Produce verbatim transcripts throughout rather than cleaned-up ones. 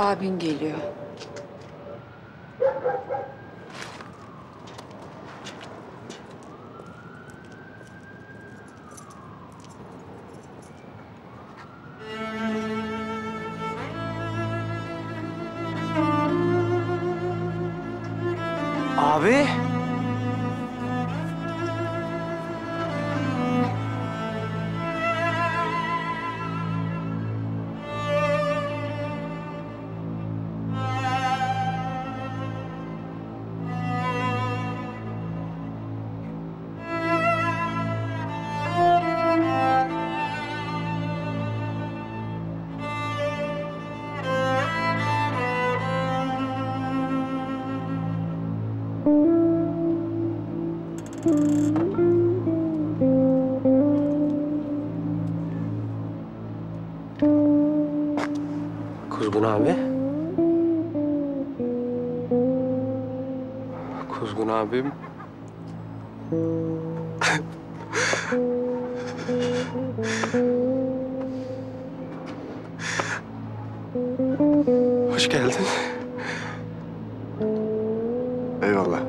Abin geliyor. Abi. Kuzgun abi. Kuzgun abim. Hoş geldin. Eyvallah.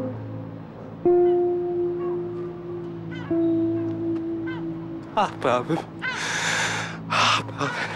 Ah be abim. Ah be abim.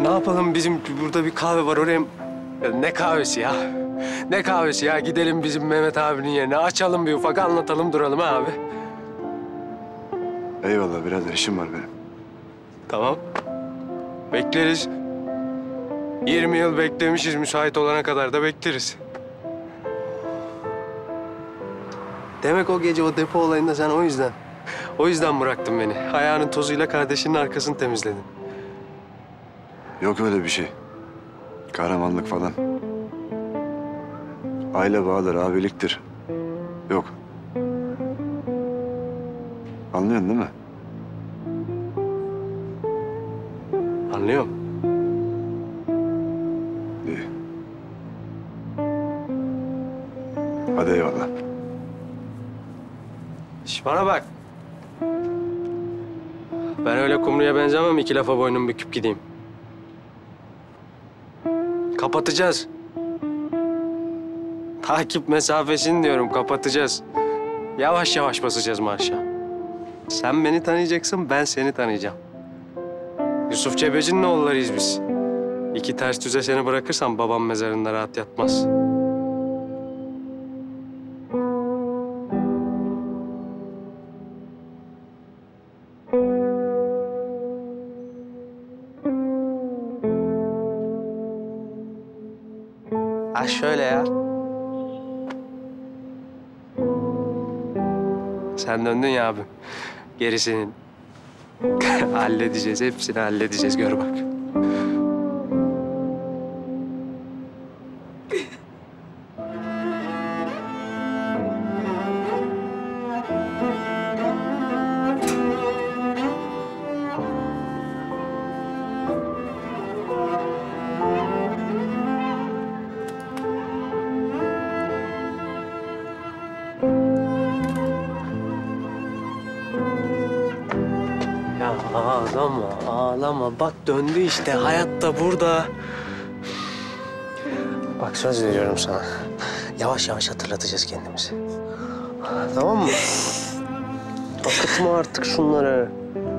Ne yapalım, bizim burada bir kahve var, oraya... Ne kahvesi ya? Ne kahvesi ya? Gidelim bizim Mehmet abinin yerine, açalım bir ufak, anlatalım, duralım ha abi. Eyvallah birader, işim var benim. Tamam. Bekleriz. yirmi yıl beklemişiz, müsait olana kadar da bekleriz. Demek o gece o depo olayında sen o yüzden... O yüzden bıraktın beni. Ayağının tozuyla kardeşinin arkasını temizledin. Yok öyle bir şey. Kahramanlık falan. Aile bağları, abiliktir. Yok. Anlıyorsun değil mi? Anlıyorum. İyi. Hadi eyvallah. Şş, bana bak. Ben öyle Kumru'ya benzemem, iki lafa boynumu büküp gideyim. Kapatacağız. Takip mesafesini diyorum, kapatacağız. Yavaş yavaş basacağız marşa. Sen beni tanıyacaksın, ben seni tanıyacağım. Yusuf Çebeci'nin oğullarıyız biz. İki ters düze seni bırakırsam babam mezarında rahat yatmaz. Ha şöyle ya. Sen döndün ya abi. Gerisini halledeceğiz. Hepsini halledeceğiz. Gör bak. Ağlama, ağlama. Bak döndü işte. Hayat da burada. Bak söz veriyorum sana. Yavaş yavaş hatırlatacağız kendimizi. Tamam mı? Akıtma artık şunları.